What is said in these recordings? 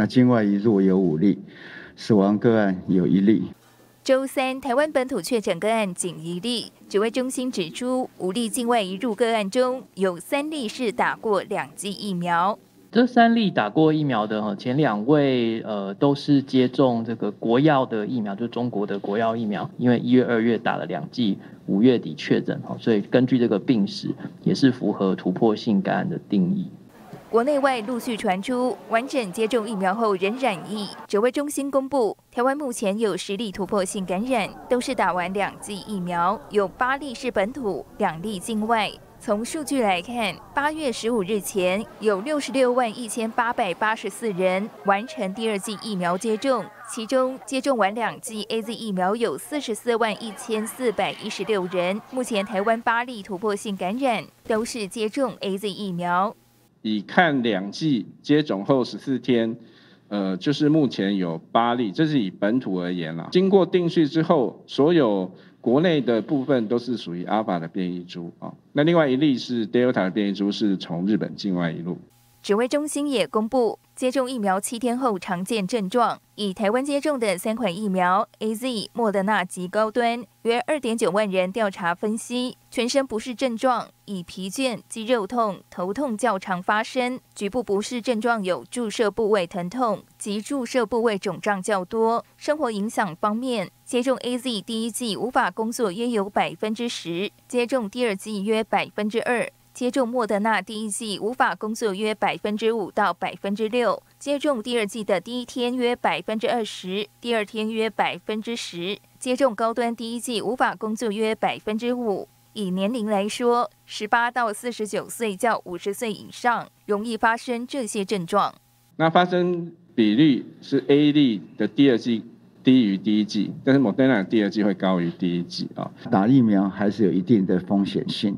那境外移入有5例，死亡个案有1例。 周三，台湾本土确诊个案仅1例。指挥中心指出，5例境外移入个案中，有3例是打过2剂疫苗。这3例打过疫苗的，前2位都是接种这个国药的疫苗，就是中国的国药疫苗。因为1月、2月打了2剂，5月底确诊，所以根据这个病史，也是符合突破性感染的定义。 国内外陆续传出完整接种疫苗后仍染疫。指挥中心公布，台湾目前有10例突破性感染，都是打完2剂疫苗，有8例是本土，2例境外。从数据来看，8月15日前有661884人完成第2剂疫苗接种，其中接种完2剂 AZ 疫苗有441416人。目前台湾8例突破性感染，都是接种 AZ 疫苗。 以看2剂接种后14天，就是目前有8例，这是以本土而言啦。经过定序之后，所有国内的部分都是属于阿尔法的变异株啊。那另外1例是 Delta 的变异株，是从日本境外移入。指挥中心也公布，接种疫苗7天后常见症状，以台湾接种的3款疫苗 AZ、Moderna及高端，约2.9万人调查分析，全身不适症状。 以疲倦、肌肉痛、头痛较常发生，局部不适症状有注射部位疼痛及注射部位肿胀较多。生活影响方面，接种 AZ 第1剂无法工作约有10%，接种第2剂约2%，接种莫德纳第1剂无法工作约5%到6%，接种第2剂的第1天约20%，第2天约10%，接种高端第1剂无法工作约5%。 以年龄来说，18到49岁较50岁以上容易发生这些症状。那发生比率是 AZ 的第2剂低于第1剂，但是 Moderna 第2剂会高于第1剂啊。打疫苗还是有一定的风险性，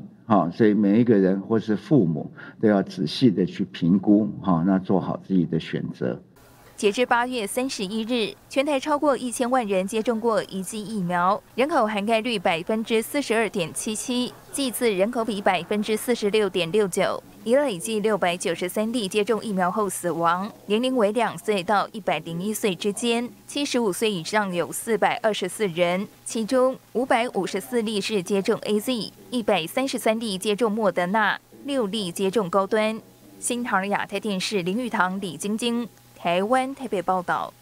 所以每一个人或是父母都要仔细的去评估，那做好自己的选择。 截至8月31日，全台超过1000万人接种过1剂疫苗，人口涵盖率42.77%，剂次人口比46.69%，已累计693例接种疫苗后死亡，年龄为2岁到101岁之间，75岁以上有424人，其中554例是接种 AZ， 133例接种莫德纳，6例接种高端。新唐人亚太电视林玉堂、李晶晶。 台湾台北报道。